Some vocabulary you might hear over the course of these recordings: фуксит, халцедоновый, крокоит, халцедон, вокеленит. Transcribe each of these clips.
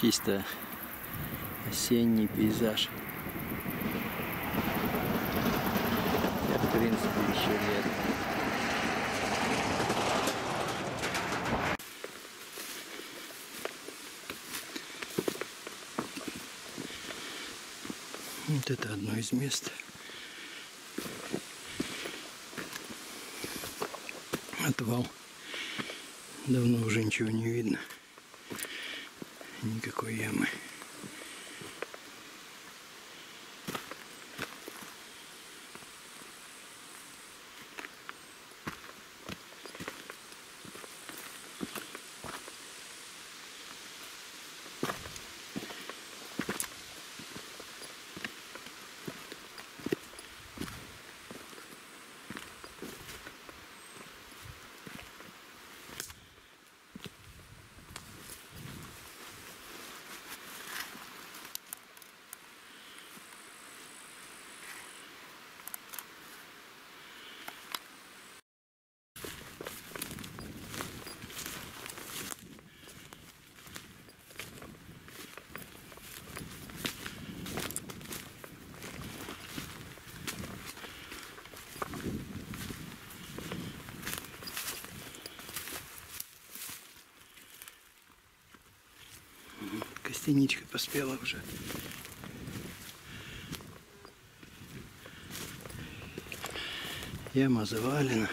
чисто осенний пейзаж. Я, в принципе, еще летом. Вот это одно из мест, отвал, давно уже ничего не видно, никакой ямы. Костяничка поспела уже. Яма завалена.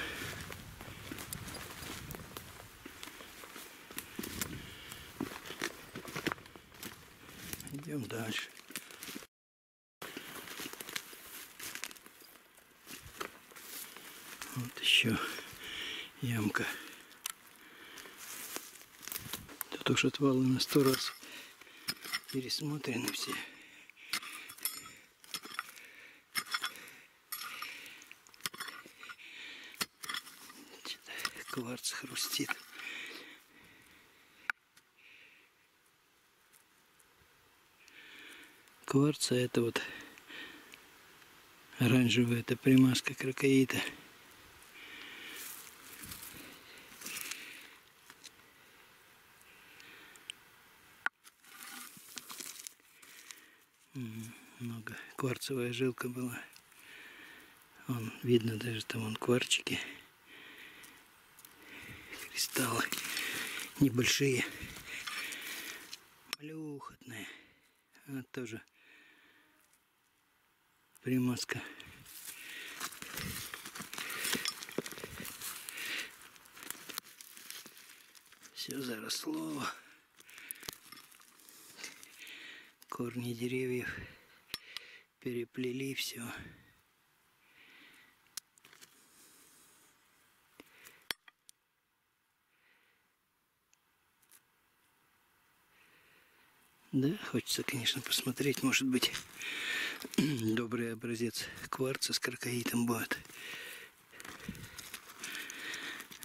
Идем дальше. Вот еще ямка. Тут уж отвалы на 100 раз. Пересмотрены все. Кварц хрустит. Кварц — это вот оранжевая, это примазка крокоита. Много кварцевая жилка была. Вон, видно даже там вон кварчики, кристаллы небольшие, малюхотные. Она тоже примазка. Все заросло. Корни деревьев переплели все. Да, хочется, конечно, посмотреть, может быть, добрый образец кварца с крокоитом будет.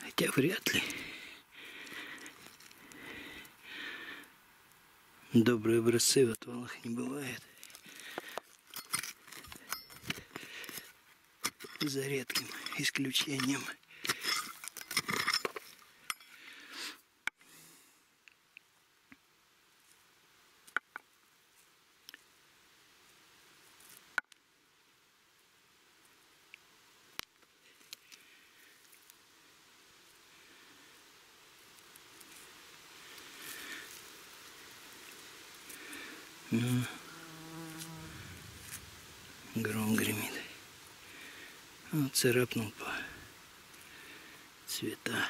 Хотя вряд ли. Добрые образцы в отвалах не бывает. За редким исключением. Ну, гром гремит. Вот, царапнул по цвета.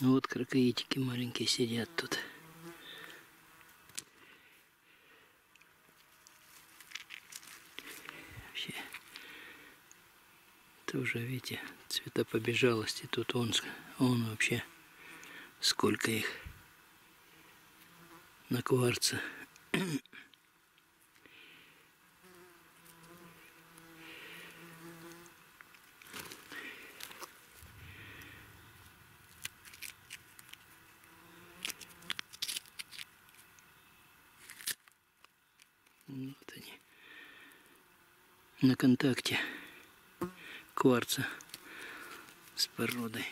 Вот крокоитики маленькие сидят тут. Вообще, это уже, видите, цветопобежалости. Тут он вообще, сколько их на кварце. Вот они, на контакте кварца с породой.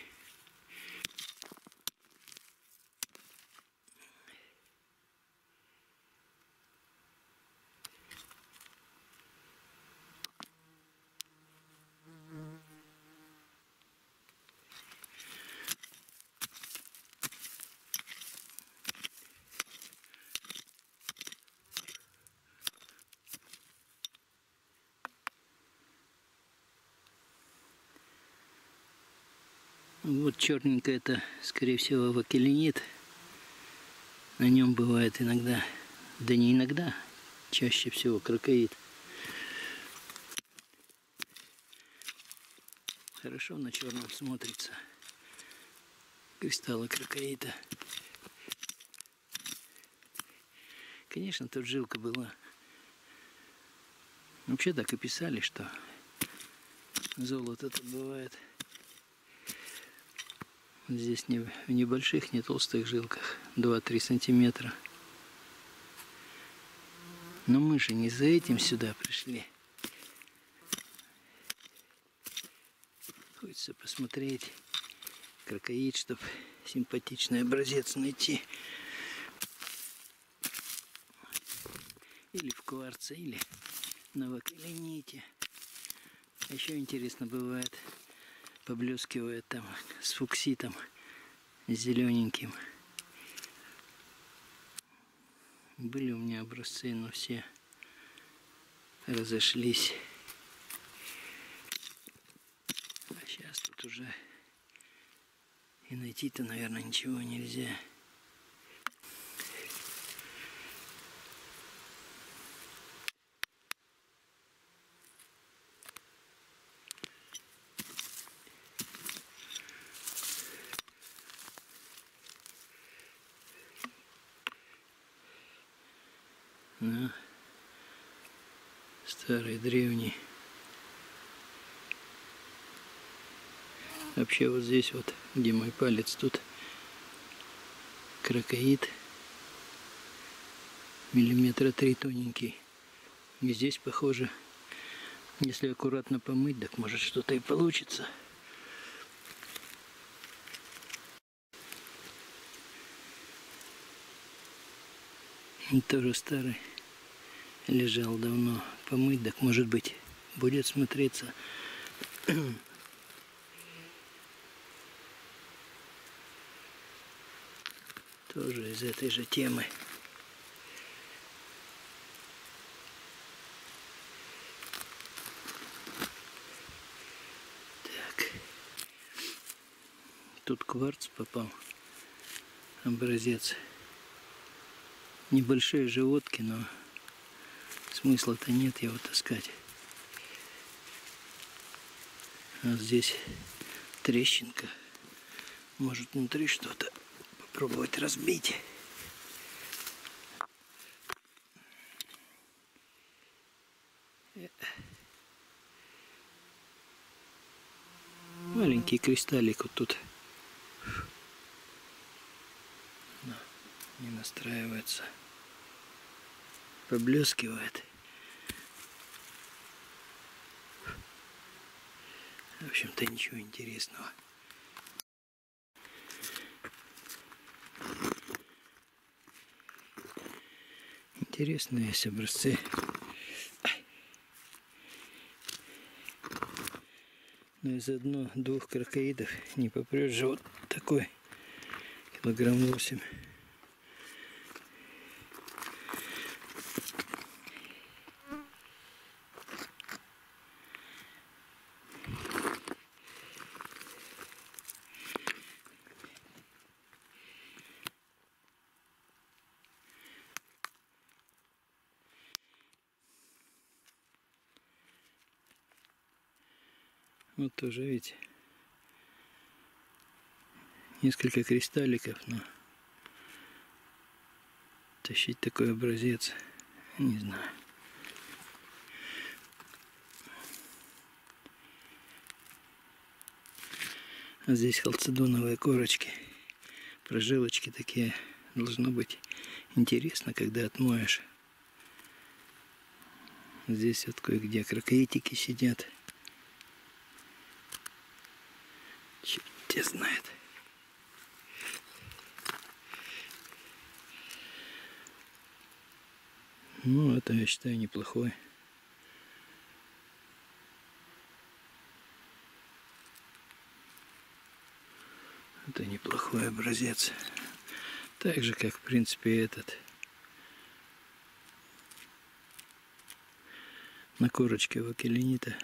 Вот черненькая, это, скорее всего, вокеленит. На нем бывает иногда, да не иногда, чаще всего крокоит. Хорошо на черном смотрится кристаллы крокоита. Конечно, тут жилка была. Вообще так и писали, что золото-то бывает. Здесь не в небольших, не толстых жилках, 2-3 сантиметра. Но мы же не за этим сюда пришли. Хочется посмотреть крокоит, чтобы симпатичный образец найти. Или в кварце, или на вокелените. Еще интересно бывает, поблескивает там с фукситом зелененьким. Были у меня образцы, но все разошлись. А сейчас тут уже и найти-то, наверное, ничего нельзя. На старый, древний. Вообще вот здесь вот, где мой палец, тут крокоит миллиметра 3 тоненький. И здесь, похоже, если аккуратно помыть, так может что-то и получится. Тоже старый, лежал давно. Помыть, так может быть будет смотреться. Тоже из этой же темы. Так. Тут кварц попал. Образец. Небольшие животки, но смысла-то нет его таскать. А здесь трещинка. Может, внутри что-то попробовать разбить. Маленький кристаллик вот тут. Не настраивается, поблескивает. В общем-то, ничего интересного. Интересно, есть образцы но из одного-двух крокоидов не попрешь же. Вот такой килограмм 8. Вот тоже, видите, несколько кристалликов, но тащить такой образец, не знаю. А здесь халцедоновые корочки, прожилочки такие. Должно быть интересно, когда отмоешь. Здесь вот кое-где крокоитики сидят. Черт тебя знает. Ну, это, я считаю, неплохой. Это неплохой образец. Так же, как, в принципе, этот. На корочке вокеленита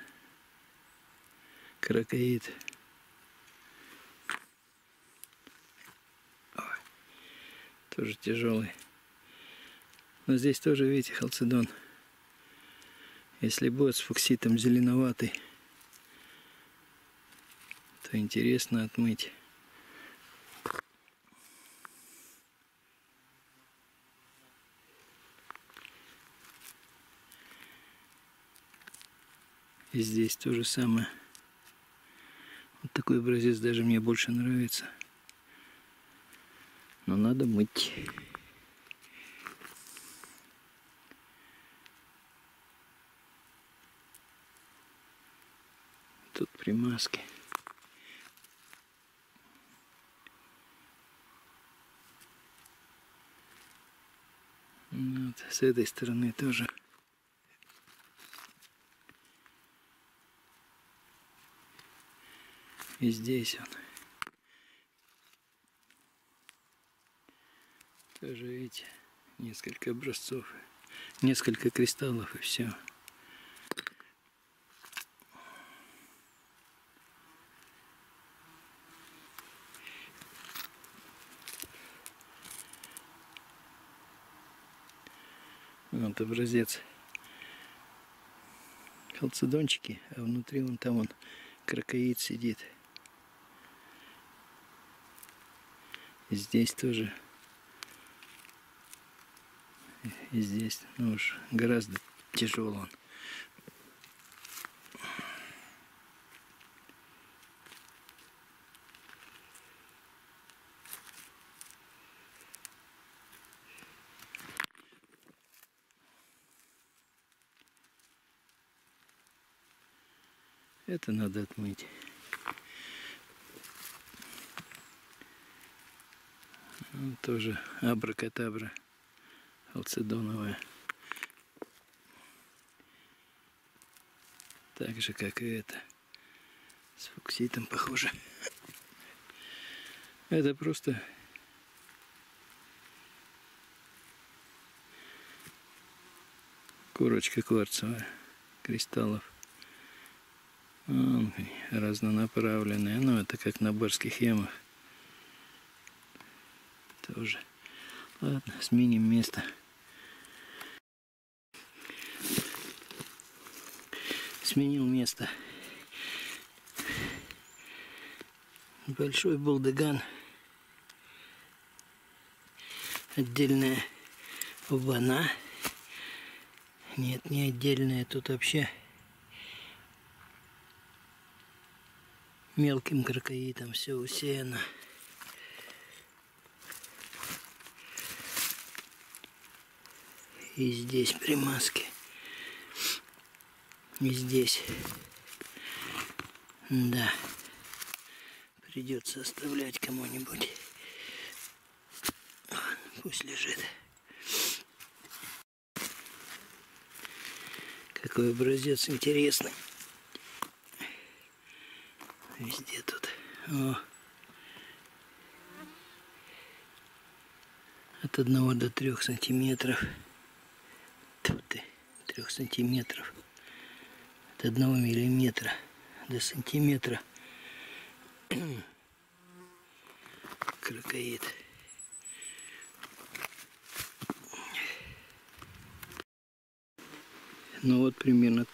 крокоит. Ой, тоже тяжелый. Но здесь тоже, видите, халцедон. Если будет с фукситом зеленоватый, то интересно отмыть. И здесь то же самое. Вот такой образец даже мне больше нравится. Но надо мыть. Тут примазки. Вот, с этой стороны тоже. И здесь он. Тоже, видите, несколько образцов, несколько кристаллов и все. Вот образец. Халцедончики, а внутри вон там он крокоит сидит. И здесь тоже. И здесь, ну уж гораздо тяжелый он. Это надо отмыть. Тоже абракадабра халцедоновая. Так же, как и это. С фукситом похоже. Это просто корочка кварцевая кристаллов. Разнонаправленная. Ну, это как на барских ямах. Тоже. Ладно, сменим место. Сменил место. Большой был дыган. Отдельная вана. Нет, не отдельная. Тут вообще мелким крокоитом все усеяно. И здесь примазки. И здесь. Да. Придется оставлять кому-нибудь. Пусть лежит. Какой образец интересный. Везде тут. О. От 1 до 3 сантиметров. 3 сантиметров, от 1 миллиметра до сантиметра крокоид. Ну вот примерно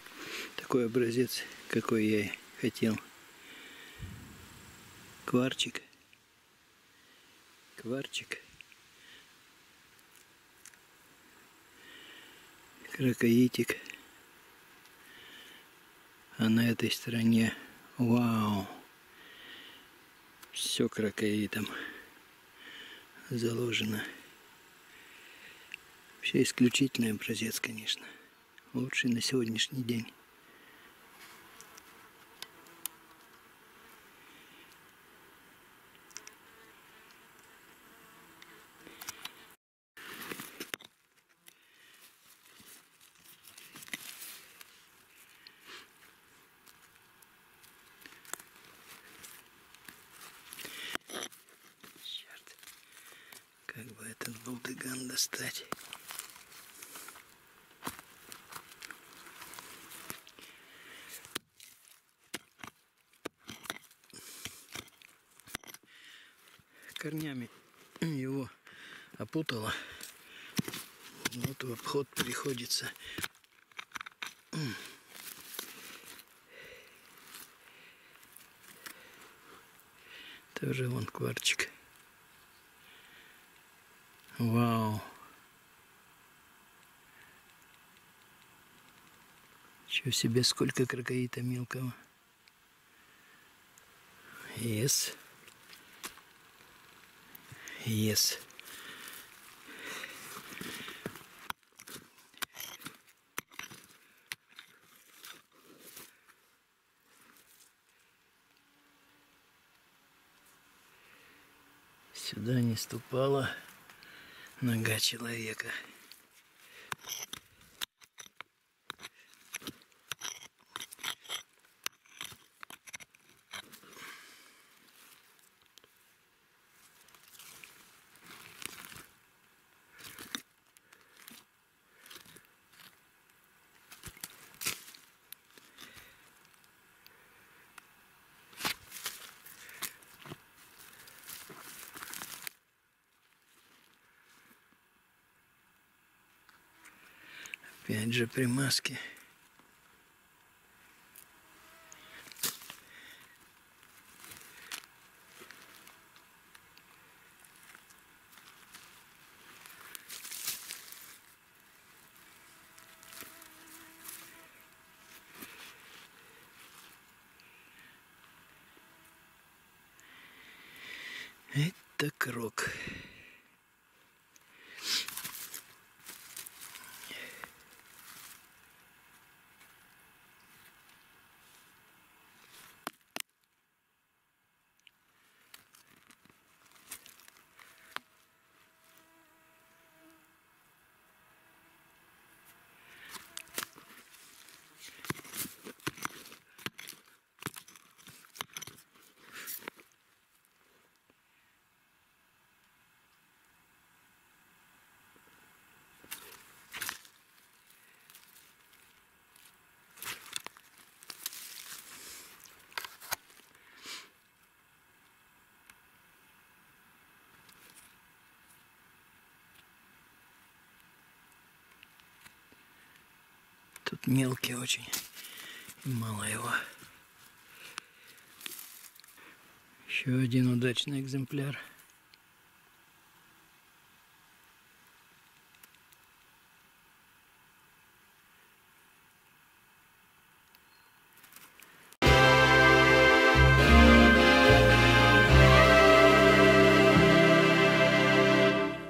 такой образец, какой я и хотел. Кварчик. Кварчик. Крокоитик. А на этой стороне, вау, все крокоитом заложено. Вообще исключительный образец, конечно. Лучший на сегодняшний день. Как бы этот булдыган достать? Корнями его опутало. Вот в обход приходится. Тоже вон кварчик. Вау! Чего себе, сколько крокоита мелкого. Yes. Yes. Сюда не ступала нога человека. Опять же примазки. Это крок. Тут мелкий очень, и мало его. Еще один удачный экземпляр.